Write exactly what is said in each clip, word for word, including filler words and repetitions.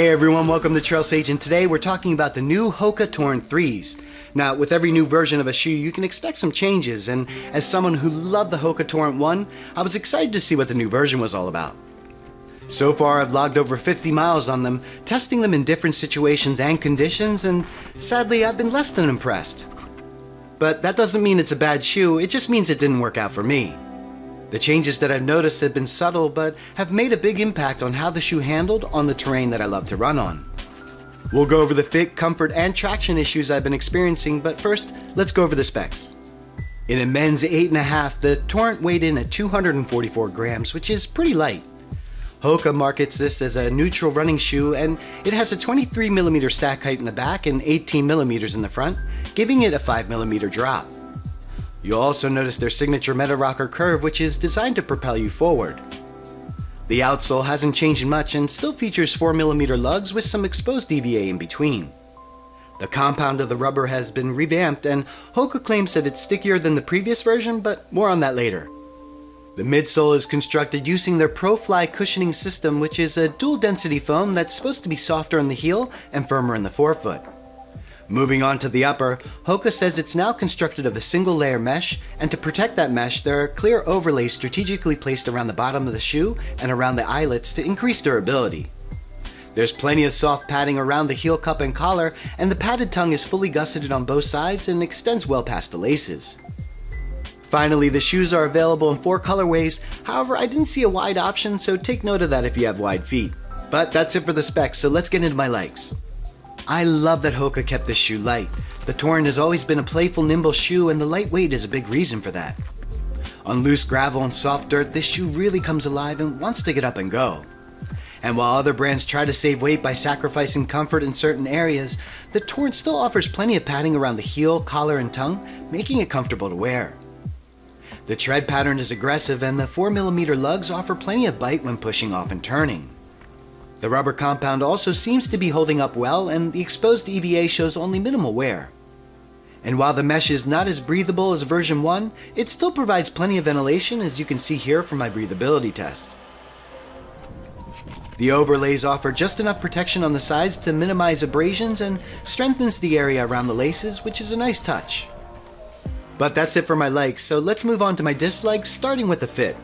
Hey everyone, welcome to Trail Sage, and today we're talking about the new Hoka Torrent threes. Now, with every new version of a shoe, you can expect some changes, and as someone who loved the Hoka Torrent one, I was excited to see what the new version was all about. So far, I've logged over fifty miles on them, testing them in different situations and conditions, and sadly, I've been less than impressed. But that doesn't mean it's a bad shoe, it just means it didn't work out for me. The changes that I've noticed have been subtle, but have made a big impact on how the shoe handled on the terrain that I love to run on. We'll go over the fit, comfort, and traction issues I've been experiencing, but first, let's go over the specs. In a men's eight and a half, the Torrent weighed in at two hundred forty-four grams, which is pretty light. Hoka markets this as a neutral running shoe, and it has a twenty-three millimeter stack height in the back and eighteen millimeters in the front, giving it a five millimeter drop. You'll also notice their signature Meta-Rocker curve, which is designed to propel you forward. The outsole hasn't changed much and still features four millimeter lugs with some exposed D V A in between. The compound of the rubber has been revamped, and Hoka claims that it's stickier than the previous version, but more on that later. The midsole is constructed using their ProFly cushioning system, which is a dual density foam that's supposed to be softer in the heel and firmer in the forefoot. Moving on to the upper, Hoka says it's now constructed of a single layer mesh, and to protect that mesh, there are clear overlays strategically placed around the bottom of the shoe and around the eyelets to increase durability. There's plenty of soft padding around the heel cup and collar, and the padded tongue is fully gusseted on both sides and extends well past the laces. Finally, the shoes are available in four colorways, however I didn't see a wide option, so take note of that if you have wide feet. But that's it for the specs, so let's get into my likes. I love that Hoka kept this shoe light. The Torrent has always been a playful, nimble shoe, and the lightweight is a big reason for that. On loose gravel and soft dirt, this shoe really comes alive and wants to get up and go. And while other brands try to save weight by sacrificing comfort in certain areas, the Torrent still offers plenty of padding around the heel, collar, and tongue, making it comfortable to wear. The tread pattern is aggressive, and the four millimeter lugs offer plenty of bite when pushing off and turning. The rubber compound also seems to be holding up well, and the exposed E V A shows only minimal wear. And while the mesh is not as breathable as version one, it still provides plenty of ventilation, as you can see here from my breathability test. The overlays offer just enough protection on the sides to minimize abrasions and strengthens the area around the laces, which is a nice touch. But that's it for my likes, so let's move on to my dislikes, starting with the fit.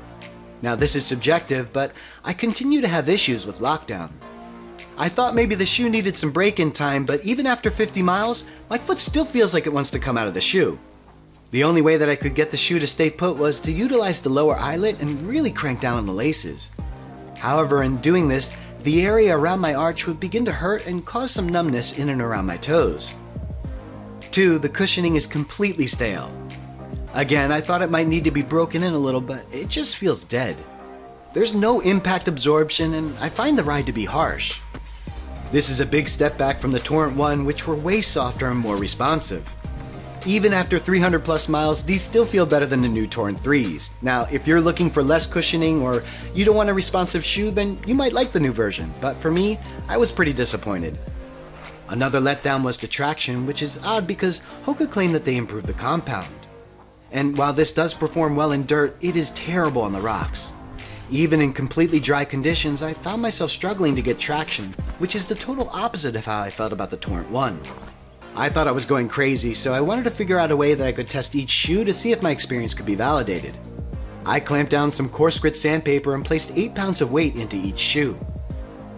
Now this is subjective, but I continue to have issues with lockdown. I thought maybe the shoe needed some break-in time, but even after fifty miles, my foot still feels like it wants to come out of the shoe. The only way that I could get the shoe to stay put was to utilize the lower eyelet and really crank down on the laces. However, in doing this, the area around my arch would begin to hurt and cause some numbness in and around my toes. Two, the cushioning is completely stale. Again, I thought it might need to be broken in a little, but it just feels dead. There's no impact absorption, and I find the ride to be harsh. This is a big step back from the Torrent one, which were way softer and more responsive. Even after three hundred plus miles, these still feel better than the new Torrent threes. Now, if you're looking for less cushioning or you don't want a responsive shoe, then you might like the new version, but for me, I was pretty disappointed. Another letdown was the traction, which is odd because Hoka claimed that they improved the compound. And while this does perform well in dirt, it is terrible on the rocks. Even in completely dry conditions, I found myself struggling to get traction, which is the total opposite of how I felt about the Torrent one. I thought I was going crazy, so I wanted to figure out a way that I could test each shoe to see if my experience could be validated. I clamped down some coarse grit sandpaper and placed eight pounds of weight into each shoe.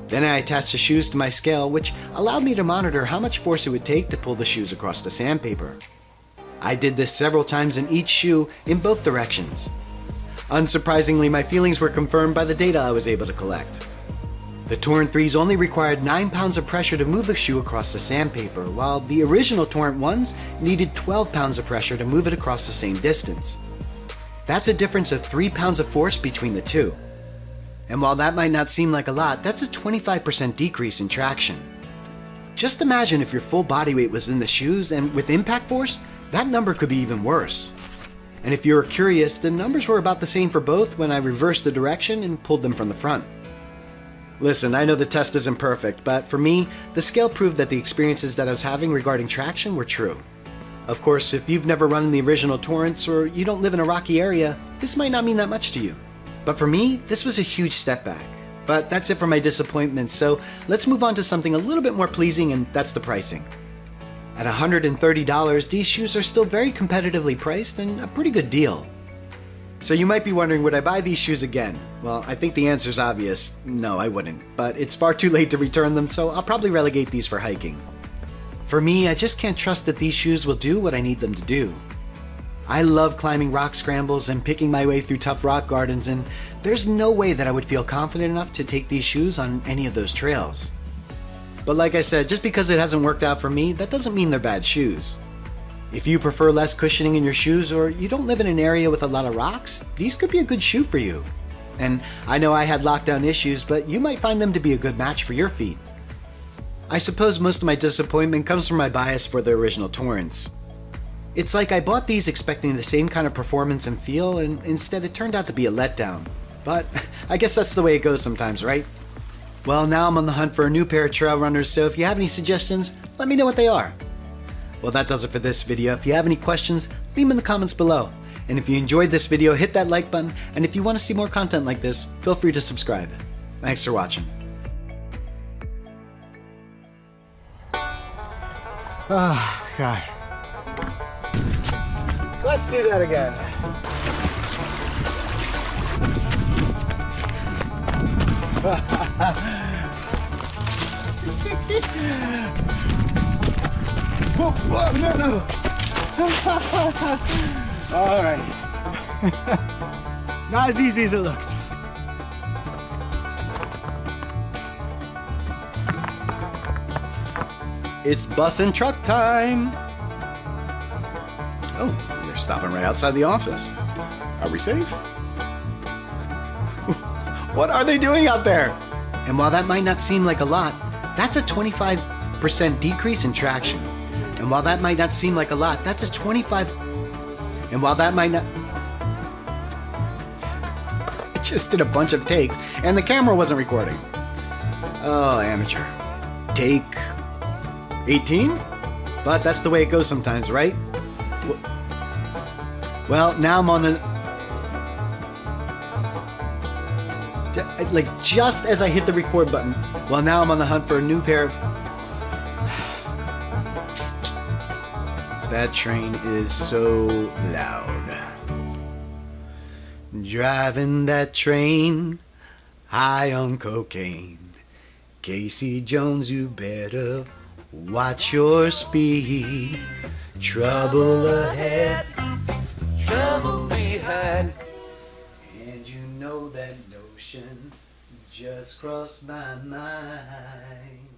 Then I attached the shoes to my scale, which allowed me to monitor how much force it would take to pull the shoes across the sandpaper. I did this several times in each shoe in both directions. Unsurprisingly, my feelings were confirmed by the data I was able to collect. The Torrent threes only required nine pounds of pressure to move the shoe across the sandpaper, while the original Torrent ones needed twelve pounds of pressure to move it across the same distance. That's a difference of three pounds of force between the two. And while that might not seem like a lot, that's a twenty-five percent decrease in traction. Just imagine if your full body weight was in the shoes, and with impact force, that number could be even worse. And if you were curious, the numbers were about the same for both when I reversed the direction and pulled them from the front. Listen, I know the test isn't perfect, but for me, the scale proved that the experiences that I was having regarding traction were true. Of course, if you've never run in the original Torrents or you don't live in a rocky area, this might not mean that much to you. But for me, this was a huge step back. But that's it for my disappointment, so let's move on to something a little bit more pleasing, and that's the pricing. At one hundred thirty dollars, these shoes are still very competitively priced and a pretty good deal. So you might be wondering, would I buy these shoes again? Well, I think the answer's obvious. No, I wouldn't. But it's far too late to return them, so I'll probably relegate these for hiking. For me, I just can't trust that these shoes will do what I need them to do. I love climbing rock scrambles and picking my way through tough rock gardens, and there's no way that I would feel confident enough to take these shoes on any of those trails. But like I said, just because it hasn't worked out for me, that doesn't mean they're bad shoes. If you prefer less cushioning in your shoes, or you don't live in an area with a lot of rocks, these could be a good shoe for you. And I know I had lockdown issues, but you might find them to be a good match for your feet. I suppose most of my disappointment comes from my bias for the original Torrents. It's like I bought these expecting the same kind of performance and feel, and instead it turned out to be a letdown. But I guess that's the way it goes sometimes, right? Well, now I'm on the hunt for a new pair of trail runners, so if you have any suggestions, let me know what they are. Well, that does it for this video. If you have any questions, leave them in the comments below. And if you enjoyed this video, hit that like button. And if you want to see more content like this, feel free to subscribe. Thanks for watching. Oh, God. Let's do that again. Whoa, whoa, no, no. All right. Not as easy as it looks. It's bus and truck time. Oh, they're stopping right outside the office. Are we safe? What are they doing out there? And while that might not seem like a lot, that's a twenty-five percent decrease in traction. And while that might not seem like a lot, that's a twenty-five... And while that might not... I just did a bunch of takes, and the camera wasn't recording. Oh, amateur. Take... eighteen? But that's the way it goes sometimes, right? Well, now I'm on the... Like, just as I hit the record button. Well, now I'm on the hunt for a new pair of... That train is so loud. Driving that train, high on cocaine. Casey Jones, you better watch your speed. Trouble ahead, trouble behind. And you know that notion just crossed my mind.